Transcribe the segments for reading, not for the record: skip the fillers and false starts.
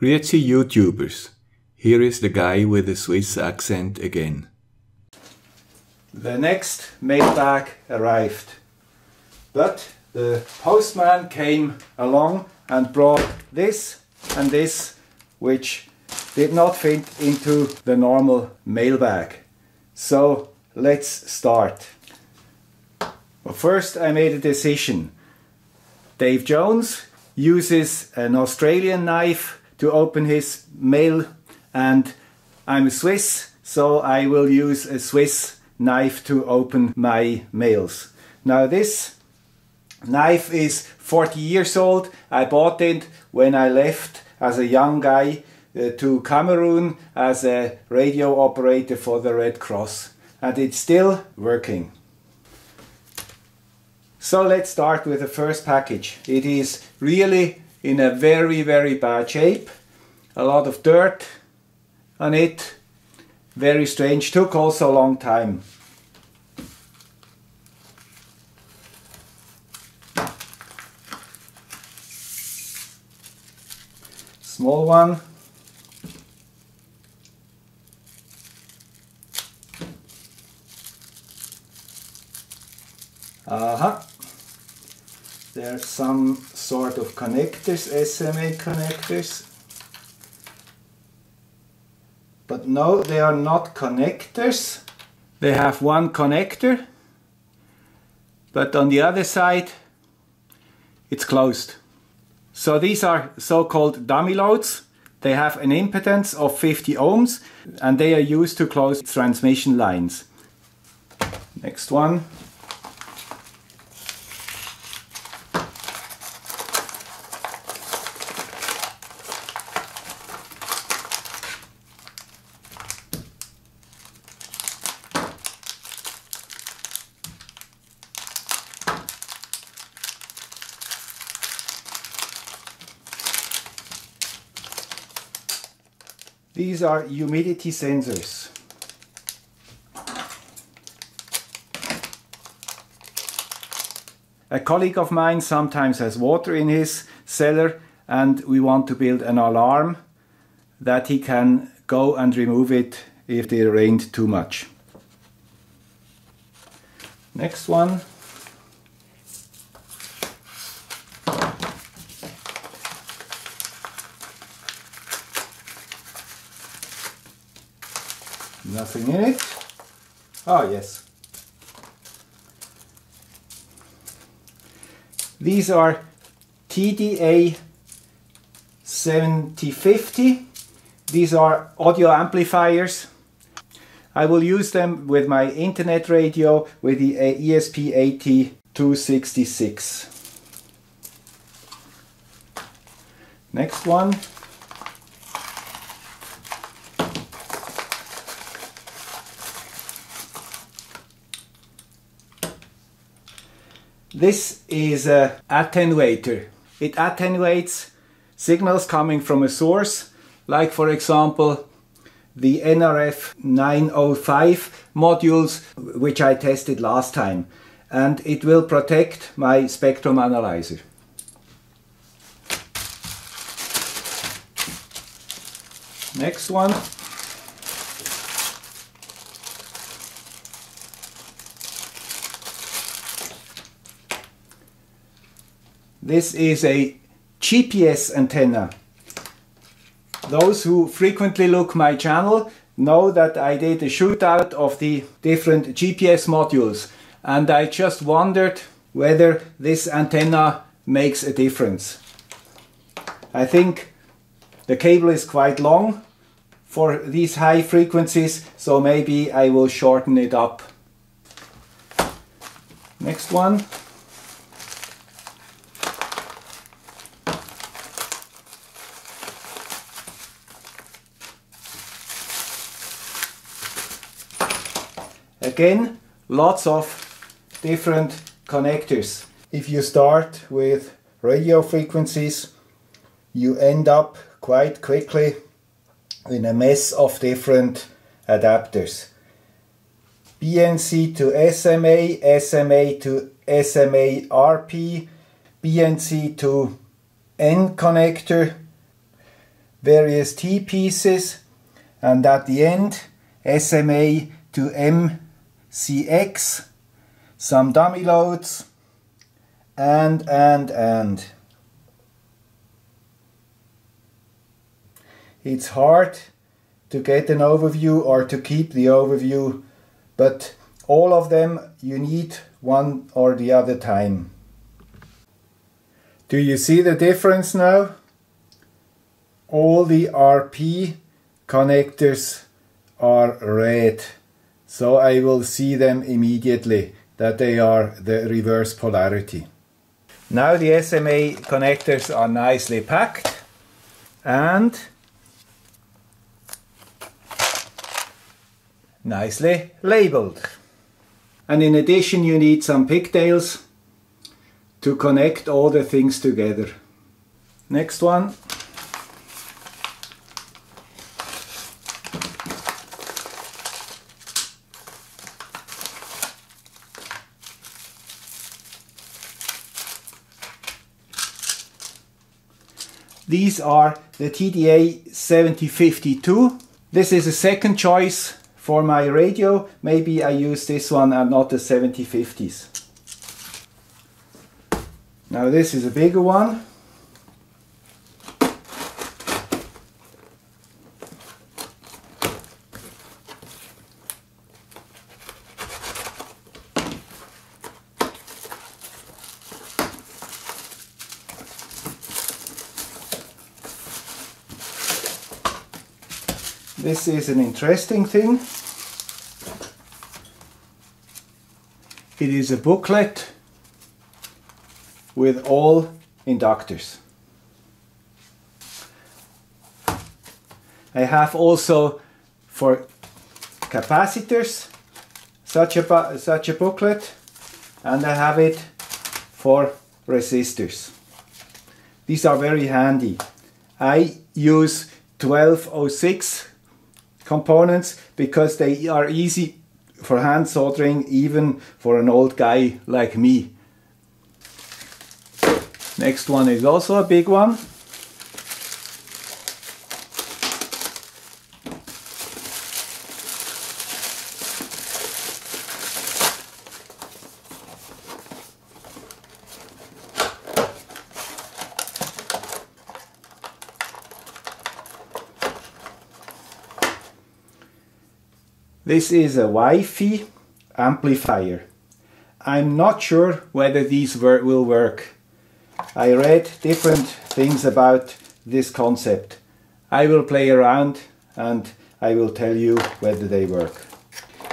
Grüezi YouTubers, here is the guy with the Swiss accent again. The next mail bag arrived, but the postman came along and brought this and this, which did not fit into the normal mail bag. So let's start. Well, first I made a decision. Dave Jones uses an Australian knife to open his mail, and I'm a Swiss, so I will use a Swiss knife to open my mails. Now this knife is 40 years old. I bought it when I left as a young guy to Cameroon as a radio operator for the Red Cross, and it's still working. So let's start with the first package. It is really in a very bad shape, a lot of dirt on it, very strange, took also a long time. Small one. Aha. There's some sort of connectors, SMA connectors, but no, they are not connectors. They have one connector, but on the other side it's closed. So these are so-called dummy loads. They have an impedance of 50 ohms and they are used to close transmission lines. Next one. These are humidity sensors. A colleague of mine sometimes has water in his cellar, and we want to build an alarm that he can go and remove it if it rained too much. Next one. Nothing in it. Oh yes. These are TDA 7050. These are audio amplifiers. I will use them with my internet radio with the ESP8266. Next one. This is an attenuator. It attenuates signals coming from a source, like for example the NRF 905 modules, which I tested last time, and it will protect my spectrum analyzer. Next one. This is a GPS antenna. Those who frequently look my channel know that I did a shootout of the different GPS modules, and I just wondered whether this antenna makes a difference. I think the cable is quite long for these high frequencies, so maybe I will shorten it up. Next one. Again, lots of different connectors. If you start with radio frequencies, you end up quite quickly in a mess of different adapters. BNC to SMA, SMA to SMA RP, BNC to N connector, various T pieces, and at the end SMA to M CX, some dummy loads, and. It's hard to get an overview or to keep the overview, but all of them you need one or the other time. Do you see the difference now? All the RP connectors are red, so I will see them immediately that they are the reverse polarity. Now the SMA connectors are nicely packed, and nicely labeled. And in addition you need some pigtails to connect all the things together. Next one. These are the TDA 7052. This is a second choice for my radio. Maybe I use this one and not the 7050s. Now this is a bigger one. This is an interesting thing. It is a booklet with all inductors. I have also for capacitors such a booklet, and I have it for resistors. These are very handy. I use 1206 components because they are easy for hand soldering, even for an old guy like me. Next one is also a big one. This is a Wi-Fi amplifier. I'm not sure whether these will work. I read different things about this concept. I will play around and I will tell you whether they work.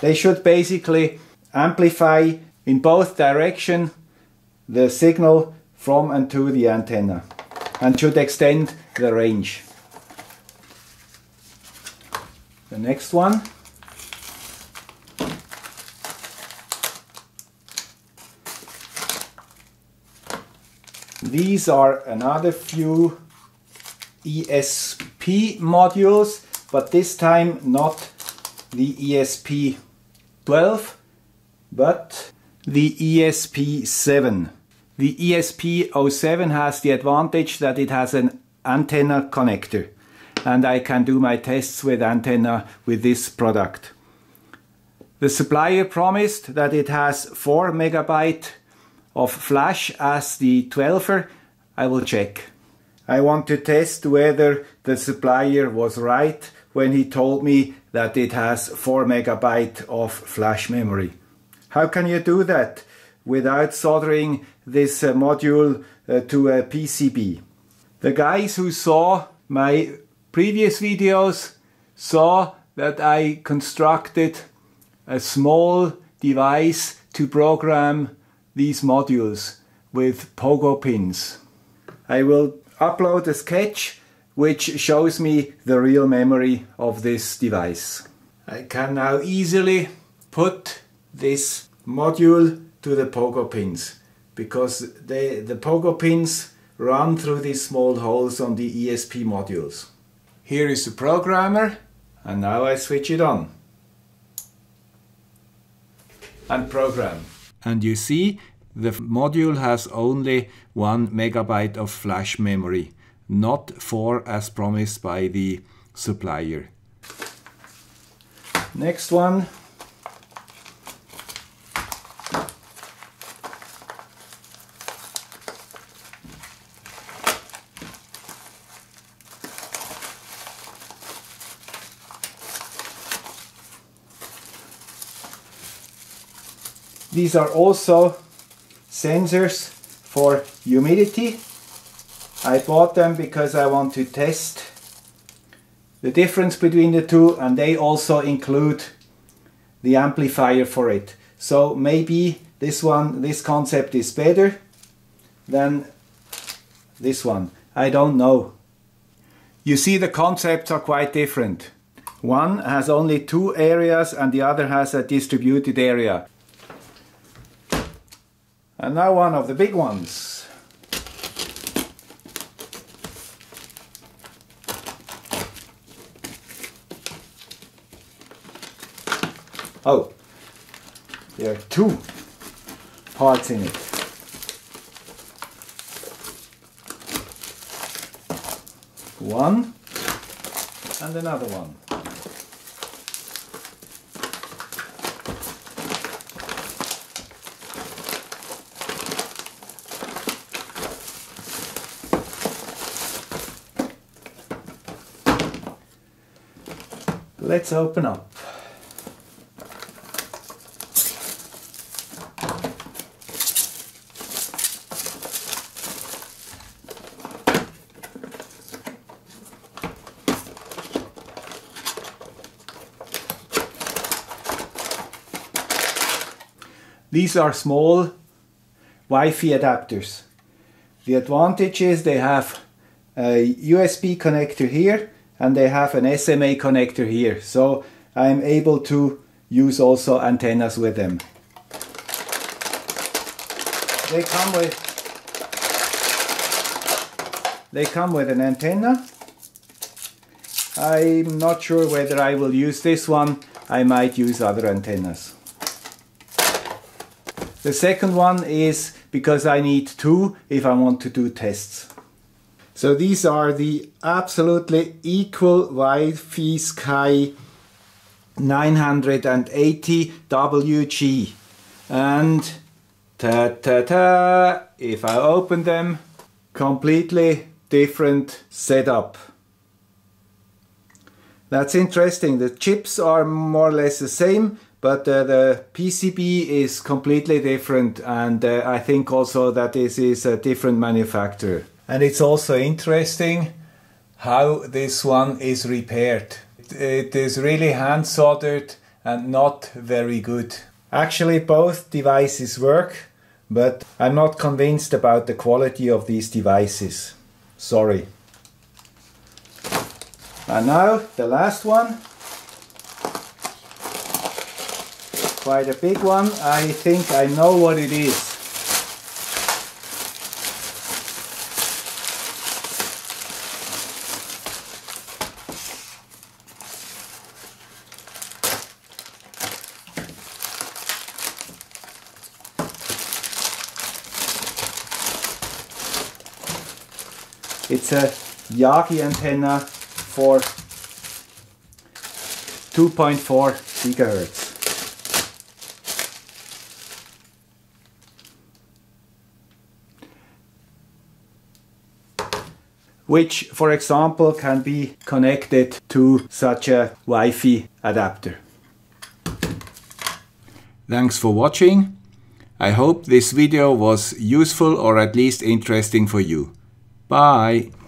They should basically amplify in both directions the signal from and to the antenna, and should extend the range. The next one. These are another few ESP modules, but this time not the ESP12, but the ESP7. The ESP07 has the advantage that it has an antenna connector, and I can do my tests with antenna with this product. The supplier promised that it has 4 MB of flash as the 12er. I will check. I want to test whether the supplier was right when he told me that it has 4 MB of flash memory. How can you do that without soldering this module to a PCB? The guys who saw my previous videos saw that I constructed a small device to program these modules with pogo pins. I will upload a sketch which shows me the real memory of this device. I can now easily put this module to the pogo pins, because the pogo pins run through these small holes on the ESP modules. Here is the programmer, and now I switch it on and program. And you see, the module has only 1 MB of flash memory. not 4 as promised by the supplier. Next one. These are also sensors for humidity. I bought them because I want to test the difference between the two, and they also include the amplifier for it. So maybe this one, this concept is better than this one. I don't know. You see, the concepts are quite different. One has only 2 areas and the other has a distributed area. And now one of the big ones. Oh, there are 2 parts in it. One and another one. Let's open up. These are small Wi-Fi adapters. The advantage is they have a USB connector here, and they have an SMA connector here, so I'm able to use also antennas with them. They come with an antenna. I'm not sure whether I will use this one. I might use other antennas. The second one is because I need 2 if I want to do tests. So these are the absolutely equal YF Sky 980 WG. And ta-ta-ta, if I open them, completely different setup. That's interesting. The chips are more or less the same, but the PCB is completely different. And I think also that this is a different manufacturer. And it's also interesting how this one is repaired. It is really hand soldered and not very good. Actually, both devices work, but I'm not convinced about the quality of these devices. Sorry. And now the last one. Quite a big one. I think I know what it is. It's a Yagi antenna for 2.4 gigahertz. Which, for example, can be connected to such a Wi-Fi adapter. Thanks for watching. I hope this video was useful or at least interesting for you. Bye.